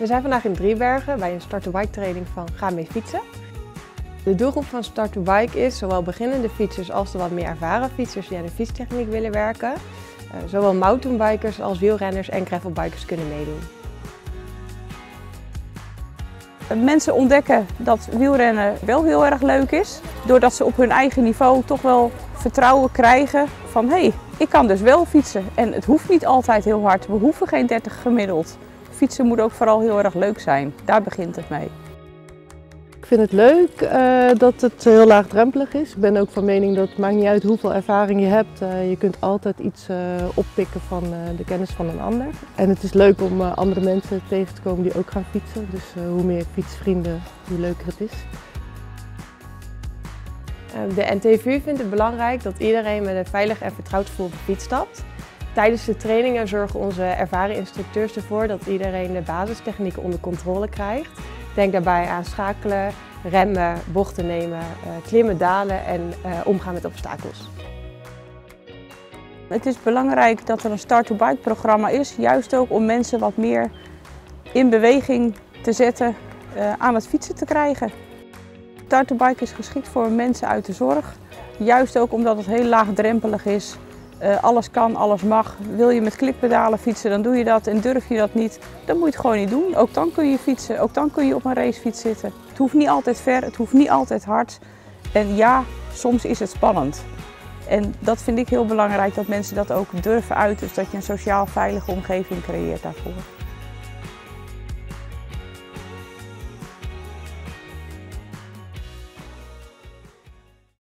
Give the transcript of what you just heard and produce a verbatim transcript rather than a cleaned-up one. We zijn vandaag in Driebergen bij een Start to Bike training van Ga mee fietsen. De doelgroep van Start to Bike is zowel beginnende fietsers als de wat meer ervaren fietsers die aan de fietstechniek willen werken. Zowel mountainbikers als wielrenners en gravelbikers kunnen meedoen. Mensen ontdekken dat wielrennen wel heel erg leuk is. Doordat ze op hun eigen niveau toch wel vertrouwen krijgen van hé, hey, ik kan dus wel fietsen. En het hoeft niet altijd heel hard, we hoeven geen dertig gemiddeld. Fietsen moet ook vooral heel erg leuk zijn, daar begint het mee. Ik vind het leuk uh, dat het heel laagdrempelig is. Ik ben ook van mening dat het maakt niet uit hoeveel ervaring je hebt. Uh, je kunt altijd iets uh, oppikken van uh, de kennis van een ander. En het is leuk om uh, andere mensen tegen te komen die ook gaan fietsen. Dus uh, hoe meer fietsvrienden, hoe leuker het is. De N T F U vindt het belangrijk dat iedereen met een veilig en vertrouwd gevoel op de fiets stapt. Tijdens de trainingen zorgen onze ervaren instructeurs ervoor dat iedereen de basistechnieken onder controle krijgt. Denk daarbij aan schakelen, remmen, bochten nemen, klimmen, dalen en omgaan met obstakels. Het is belangrijk dat er een Start to Bike programma is, juist ook om mensen wat meer in beweging te zetten, aan het fietsen te krijgen. Start to Bike is geschikt voor mensen uit de zorg, juist ook omdat het heel laagdrempelig is. Uh, alles kan, alles mag. Wil je met klikpedalen fietsen, dan doe je dat en durf je dat niet, dan moet je het gewoon niet doen. Ook dan kun je fietsen, ook dan kun je op een racefiets zitten. Het hoeft niet altijd ver, het hoeft niet altijd hard. En ja, soms is het spannend. En dat vind ik heel belangrijk, dat mensen dat ook durven uiten, dus dat je een sociaal veilige omgeving creëert daarvoor.